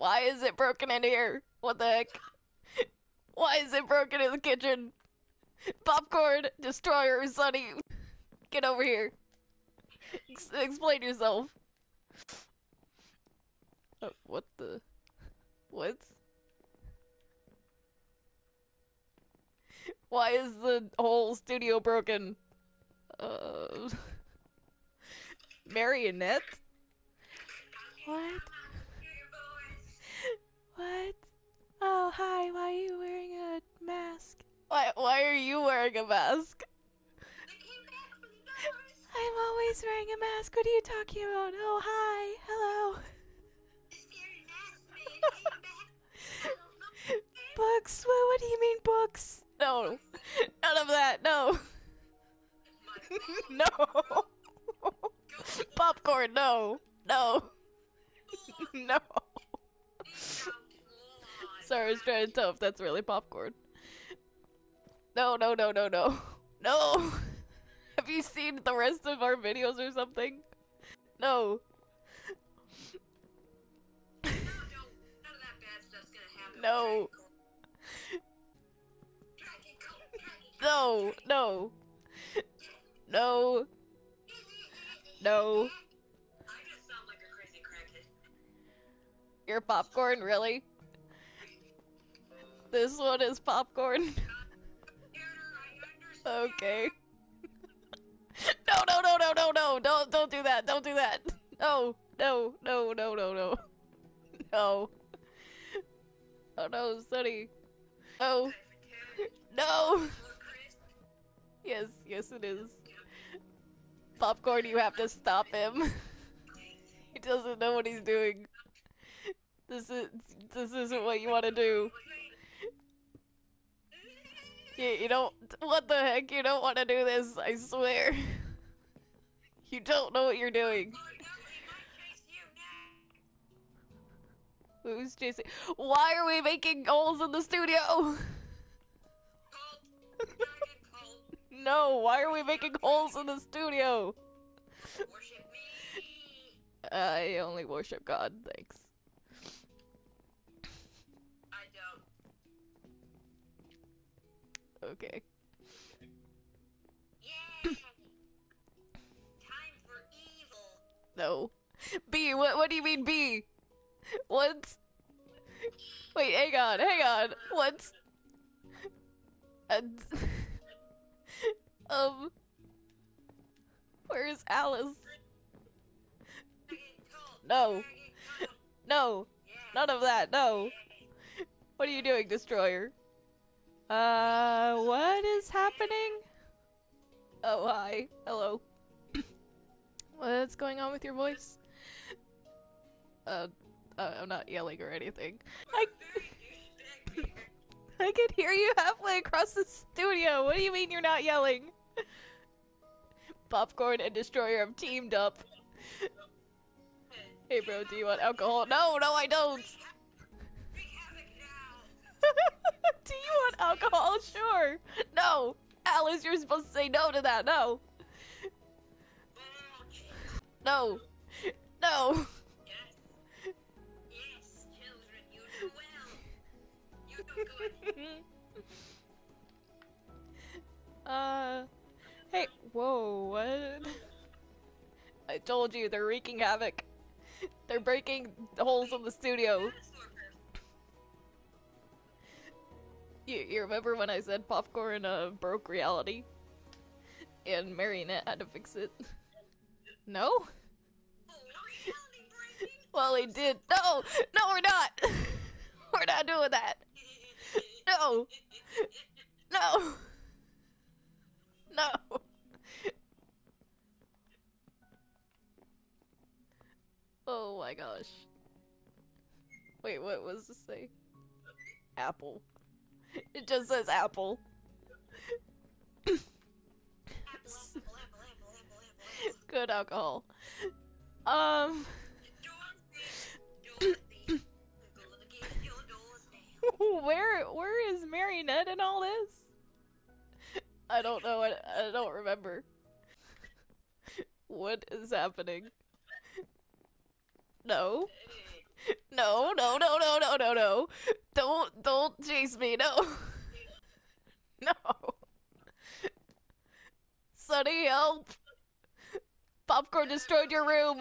Why is it broken in here? What the heck? Why is it broken in the kitchen? Popcorn, Destroyer, Sunny, get over here. Explain yourself. Oh, what the? What? Why is the whole studio broken? Marionette? What? What? Oh, hi, why are you wearing a mask? Why are you wearing a mask? I came back from the doors. I'm always wearing a mask. What are you talking about? Oh, hi. Hello. Books? What do you mean books? No. None of that. No. No. Popcorn, no. No. No. Sorry, I was trying to tell if that's really popcorn. No, no, no, no, no. No! Have you seen the rest of our videos or something? No. No, none of that bad stuff's gonna happen. No. No, no. No. No. I just sound like a crazy crackhead. You're popcorn, really? This one is popcorn. Okay. No, no, no, no, no, no. Don't do that. Don't do that. No. No, no, no, no, no. No. Oh no, Sunny. No. No. Yes, yes it is. Popcorn, you have to stop him. He doesn't know what he's doing. This isn't what you want to do. You don't. What the heck? You don't want to do this. I swear. You don't know what you're doing. Who's chasing? Why are we making holes in the studio? No, why are we making holes in the studio? Worship me. I only worship God, thanks. I don't. Okay. Yeah. Time for evil. No. B, what do you mean B? What? Wait, hang on. What? And where's Alice? No. No. None of that. No. What are you doing, Destroyer? What is happening? Oh, hi. Hello. What's going on with your voice? I'm not yelling or anything. I can hear you halfway across the studio. What do you mean you're not yelling? Popcorn and Destroyer have teamed up. Hey bro, do you want alcohol? No, no I don't! Do you want alcohol? Sure! No! Alice, you're supposed to say no to that, no! No! No! Yes, children, you do well! You do good! Hey, whoa, what? I told you, they're wreaking havoc. They're breaking holes in the studio. You remember when I said Popcorn broke reality? And Marionette had to fix it? No? Well, he did. No! No, we're not! We're not doing that! No! No! No! Oh my gosh. Wait, what was this say? Apple. It just says apple. Good alcohol. Where is Marionette in all this? I don't know. I don't remember. What is happening? No. No, no, no, no. Don't chase me, no. No. Sunny, help. Popcorn destroyed your room.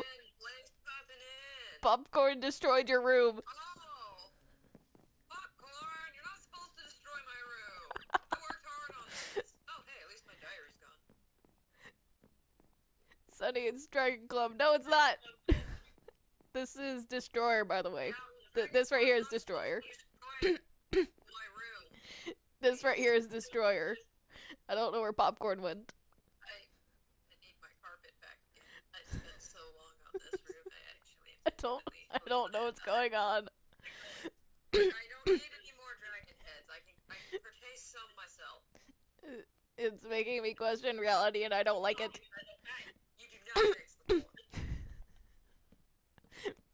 Popcorn destroyed your room. Oh. Popcorn, you're not supposed to destroy my room. I worked hard on this. Oh, hey, at least my diary's gone. Sunny, it's Dragon Club. No, it's not. This is Destroyer, by the way. This right here is Destroyer. This right here is Destroyer. I don't know where Popcorn went. I need my carpet back again. I spent so long on this room, I don't know what's going on. I don't need any more dragon heads. I can purchase some myself. It's making me question reality and I don't like it. You do not fix the floor.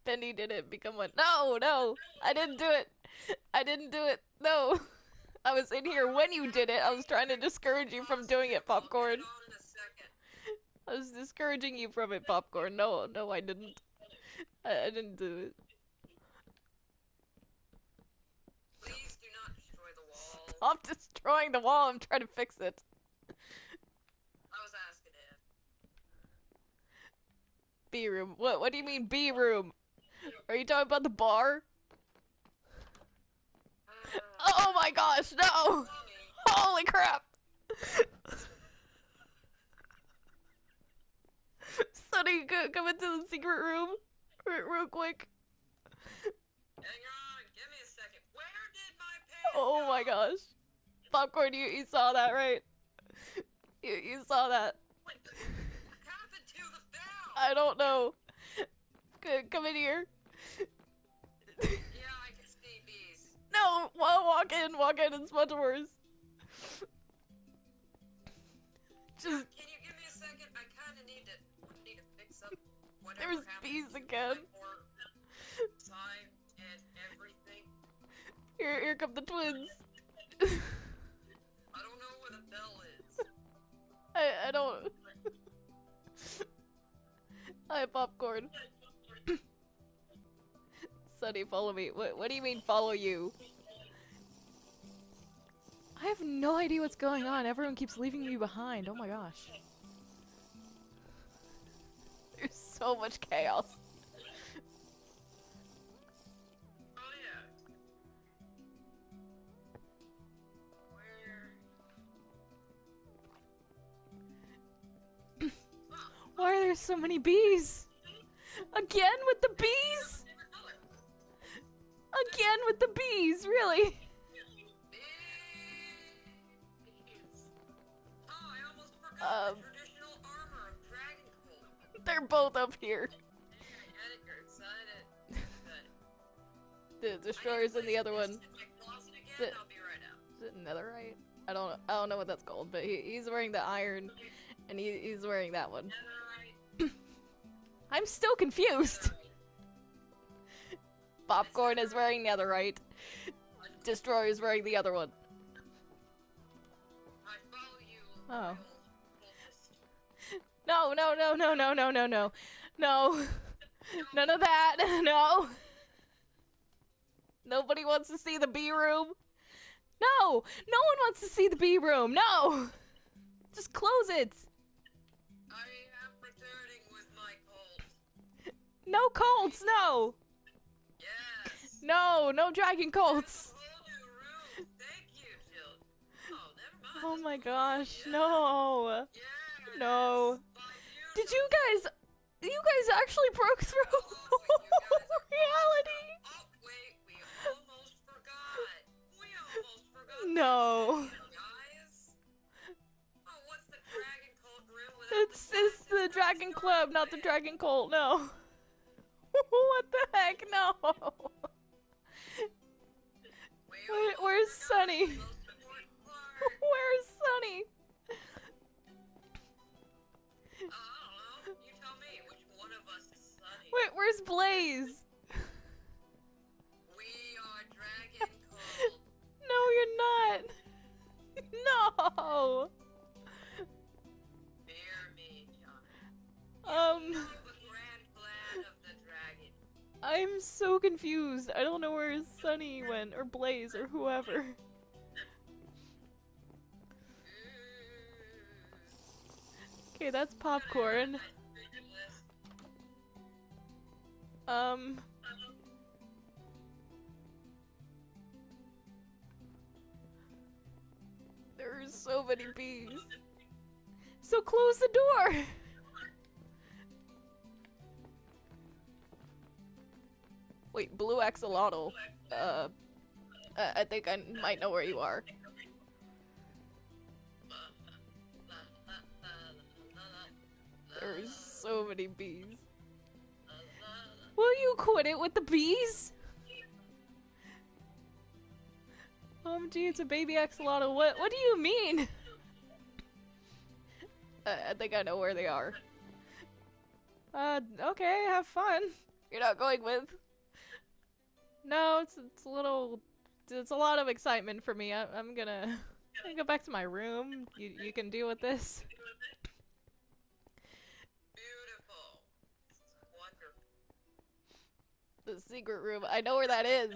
Penny didn't become one. No, I didn't do it. I didn't do it. No, I was in here when you did it. I was trying to discourage you from doing it, Popcorn. I was discouraging you from it, Popcorn. No, I didn't. I didn't do it. Please do not destroy the wall. Stop destroying the wall. I'm trying to fix it. I was asking if. B room. What do you mean B room? Are you talking about the bar? Oh my gosh, no! Holy crap! Sunny, come into the secret room real quick. Hang on, give me a second. Where did my pants go? My gosh. Popcorn, you saw that, right? You saw that. What happened to the bell? I don't know. Come in here. Yeah, I can see these. No, well, walk in, it's much worse. Just... Can you give me a second? I kind of need to fix up whatever happened. There's bees again. Time and everything. Here come the twins. I don't know what a bell is. I don't... Hi, Popcorn. Sunny, follow me. What do you mean follow you? I have no idea what's going on. Everyone keeps leaving you behind. Oh my gosh. There's so much chaos. Oh yeah. Where? Why are there so many bees? Again with the bees? Again with the bees, really? Oh, I almost forgot the traditional armor of Dragon Club. They're both up here. The Destroyer's in the other one. Is it netherite? I don't know what that's called, but he's wearing the iron, and he's wearing that one. I'm still confused. Popcorn is wearing netherite. Destroyer is wearing the other one. I follow you. Oh. No. No. None of that. No. Nobody wants to see the bee room. No. No one wants to see the bee room. No. Just close it. I am returning with my colt. No colts. No. No dragon colts. Thank you, Jill. Oh, never mind. Oh my gosh, yeah. No. Yes. No. Did you guys actually broke through reality? Oh, wait, we almost forgot. No. Guys. Oh, what's the Dragon Cult room without the Dragon Club, not the Dragon Cult, no. What the heck? No. Where's Sunny? Where's Sunny? I don't know. You tell me which one of us is Sunny. Wait, where's Blaze? We are Dragon Cold. No, you're not. No. Fear me, John. I'm so so confused. I don't know where Sunny went, or Blaze, or whoever. Okay, that's Popcorn. There are so many bees. So close the door! Wait, Blue Axolotl. I think I might know where you are. There are so many bees. Will you quit it with the bees? Gee, it's a baby axolotl. What do you mean? I think I know where they are. Okay, have fun. You're not going with? No, it's a little... It's a lot of excitement for me. I'm gonna go back to my room. You can deal with this. Beautiful. The secret room. I know where that is.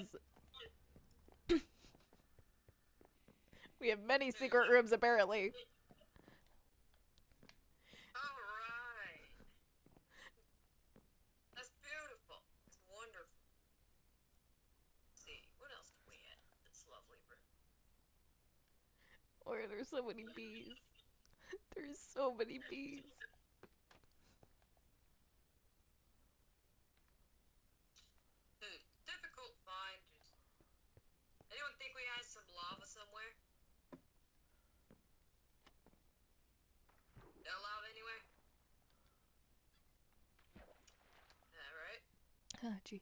We have many secret rooms, apparently. All right. That's beautiful. It's wonderful. Let's see, what else can we add to this lovely room? Or there's so many bees. There's so many bees. Difficult find. Anyone think we had some lava somewhere? Oh, jeez.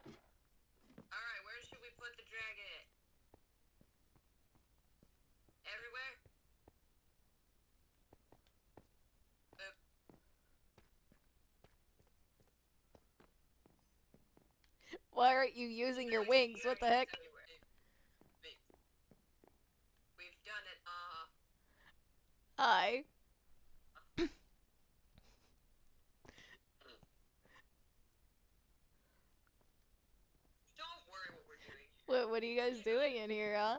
Alright, where should we put the dragon at? Everywhere? Why aren't you using your wings? What the heck? We've done it, Hi. What are you guys doing in here, huh?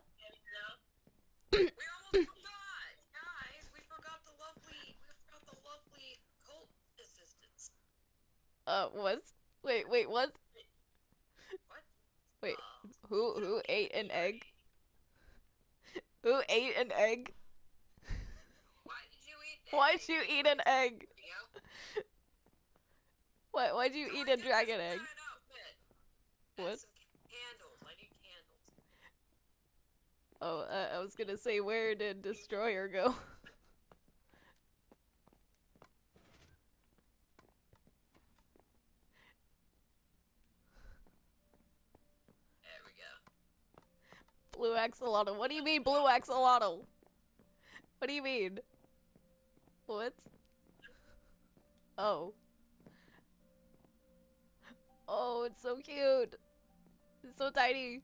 We almost forgot, guys. We forgot the lovely cult assistants. What? Wait, what? What? Wait, who ate an egg? Who ate an egg? Why'd you eat an egg? Why'd you eat a dragon egg? What? Oh, I was gonna say, where did Destroyer go? There we go. Blue Axolotl. What do you mean, Blue Axolotl? What do you mean? What? Oh. Oh, it's so cute. It's so tiny.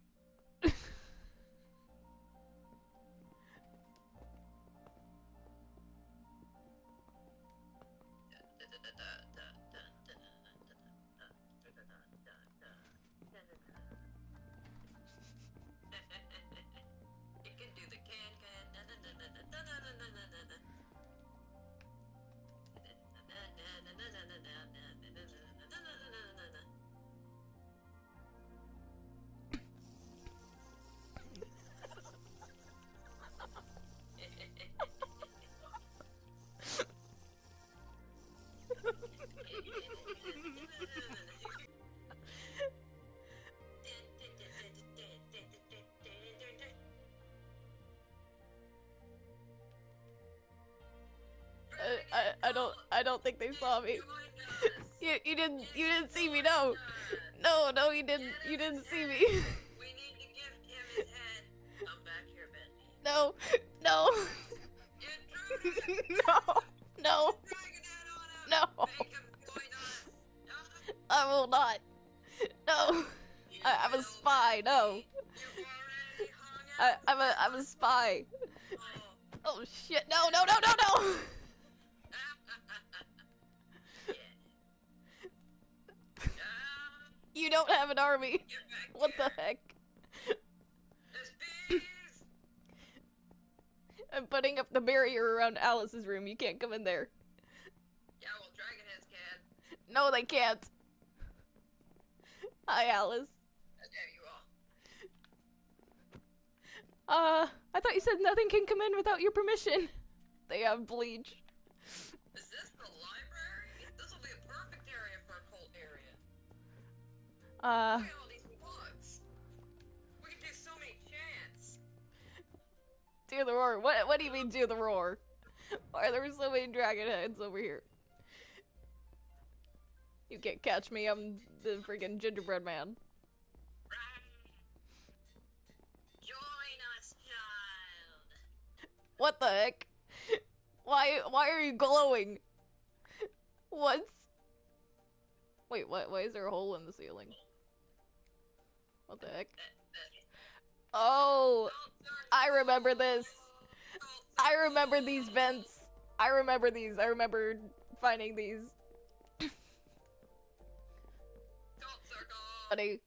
I don't think they saw me. You didn't see me. No, you didn't see me. We need to give him his head. I'm back here, Ben. No. No. I will not. No. I'm a spy. No. I'm a spy. Oh shit! No. You don't have an army. What the heck? I'm putting up the barrier around Alice's room. You can't come in there. Yeah, well, dragon heads can. No, they can't. Hi, Alice. How dare you all. I thought you said nothing can come in without your permission. They have bleach. Is this the library? This will be a perfect area for a cult area. Look at all these books. We can do so many chants. Do the roar. What do you mean do the roar? Why are there so many dragon heads over here? You can't catch me, I'm the freaking gingerbread man. Join us, child. What the heck? Why are you glowing? What's... Wait, what? Why is there a hole in the ceiling? What the heck? Oh, I remember this. I remember these vents. I remember these. I remember finding these. Buddy.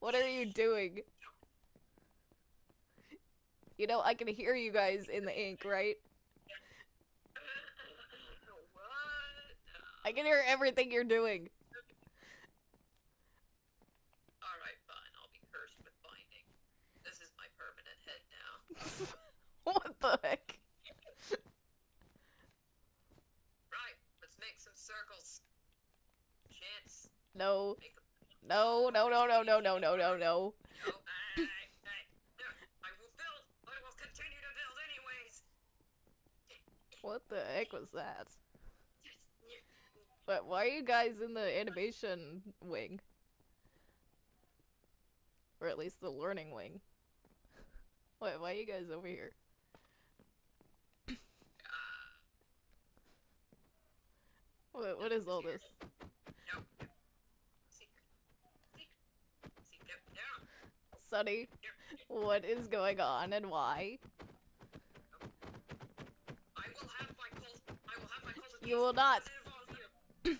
What are you doing? You know, I can hear you guys in the ink, right? I can hear everything you're doing. Alright, fine. I'll be cursed with binding. This is my permanent head now. What the heck? Right, let's make some circles. Chance. No. No, no, no, no, no, no, no, no, no. What the heck was that? But why are you guys in the animation wing? Or at least the learning wing. Wait, why are you guys over here? What is all this? Sunny, what is going on and why? You will not. No! Hey,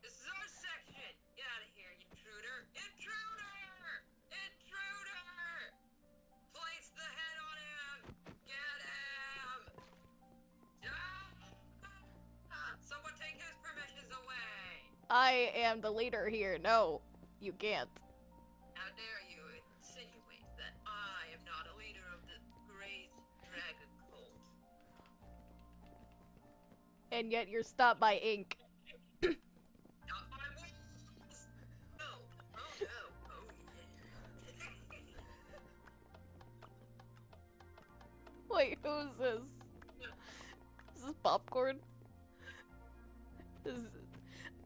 this is our section. Get out of here, intruder! Intruder! Intruder! Place the head on him. Get him! Someone take his permissions away. I am the leader here. No, you can't. How dare you insinuate that I am not a leader of the great dragon? And yet you're stopped by ink. Not by wolves. No. Oh no. Oh yeah. Wait, who's this? Is this Popcorn? This is...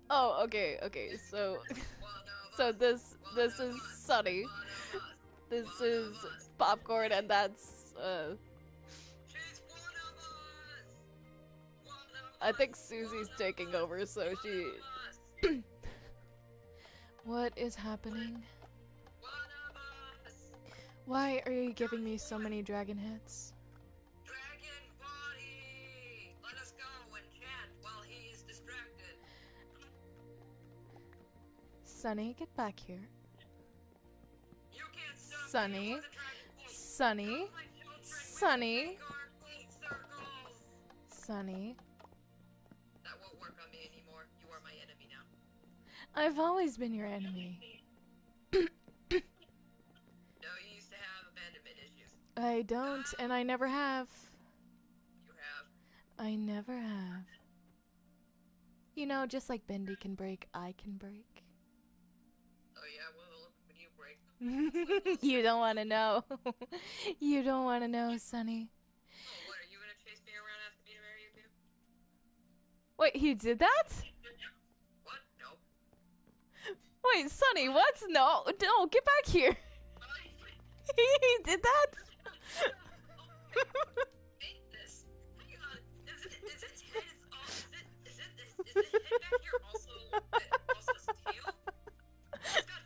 Oh, okay, okay. So, this is Sunny. This is Popcorn, and that's I think Susie's taking over, so she... What is happening? Why are you giving me so many dragon heads? Dragon body! Let us go and chant while he is distracted. Sunny, get back here. You can't stop Sunny. Me Sunny. Sunny. Sunny. I've always been your enemy. No, you used to have abandonment issues. I don't, and I never have. You have? I never have. You know, just like Bendy can break, I can break. Oh yeah, well, when you break them. You don't want to know. You don't want to know, Sunny. Oh, what, are you going to chase me around after me to marry you too? Wait, he did that? Wait, Sunny, what? No, get back here. He did that?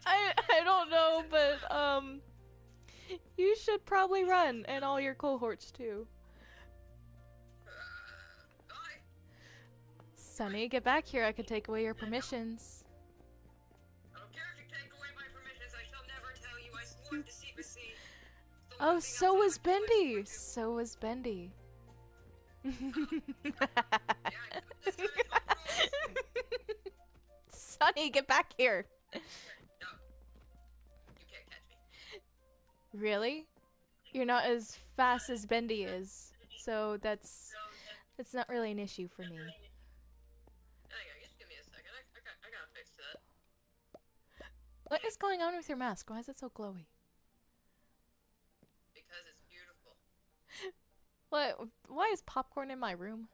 I don't know, but you should probably run, and all your cohorts too. Sunny, get back here. I could take away your permissions. I don't care if you take away my permissions. I shall never tell you. I swore to secrecy. Oh, so was Bendy. So was Bendy. Sunny, get back here. No. You can't catch me. Really? You're not as fast as Bendy is, so that's not really an issue for me. Just give me a second. I gotta fix that. What is going on with your mask? Why is it so glowy? Because it's beautiful. What? Why is popcorn in my room?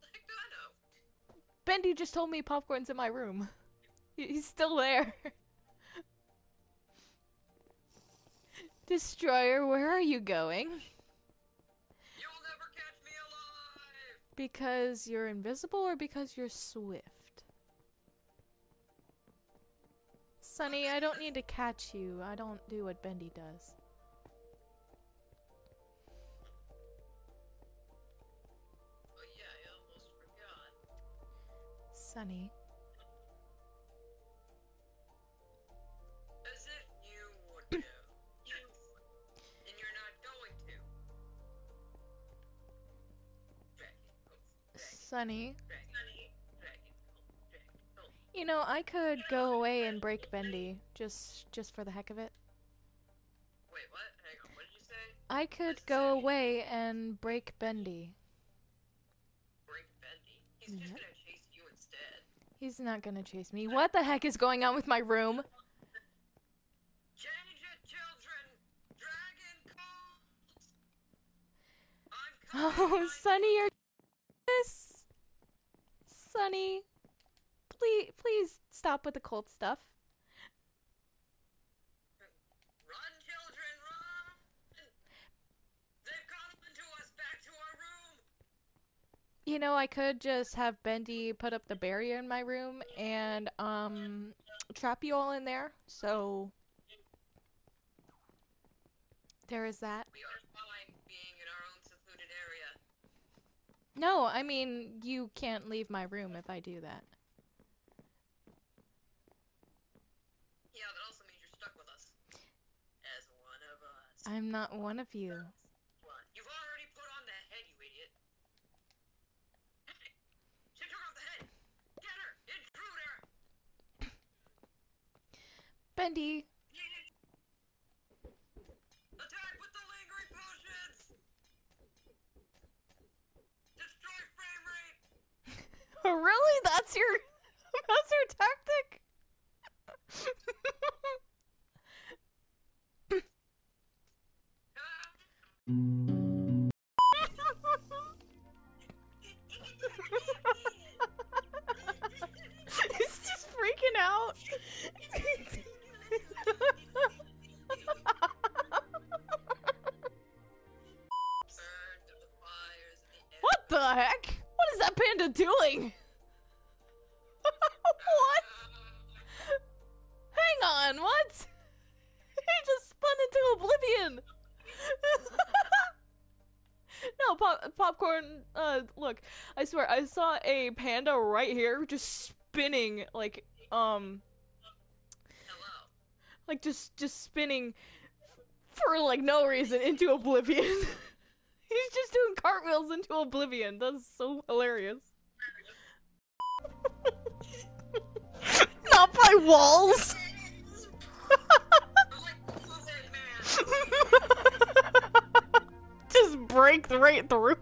Heck do I know? Bendy just told me popcorn's in my room. He's still there. Destroyer, where are you going? You'll never catch me alive! Because you're invisible or because you're swift? Sunny, I don't need to catch you. I don't do what Bendy does. Oh yeah, I almost forgot. Sunny. As if you would do. Sunny. You know, I could go away and break Bendy just for the heck of it. Wait, what? Hang on, what did you say? I could go away and break Bendy. Break Bendy? He's just gonna chase you instead. He's not gonna chase me. What the heck is going on with my room? Change it, children! Dragon calls! I'm coming! Oh, Sunny, you're this! Sunny, please stop with the cold stuff. Run, children, run! They've gotten to us, back to our room! You know, I could just have Bendy put up the barrier in my room and, trap you all in there, so... There is that. We are fine being in our own secluded area. No, I mean, you can't leave my room if I do that. Yeah, that also means you're stuck with us. As one of us. I'm not one of you. You've already put on the head, you idiot. Hey, she took off the head! Get her! Intruder! Bendy! Attack with the lingering potions! Destroy frame rate! Really? That's your tactic? He's just freaking out. What the heck? What is that panda doing? What? Hang on, what? He just spun into oblivion. No, popcorn, look, I swear, I saw a panda right here just spinning, like, hello. Like, just spinning for, like, no reason into oblivion. He's just doing cartwheels into oblivion. That's so hilarious. Not by walls. Just break right through.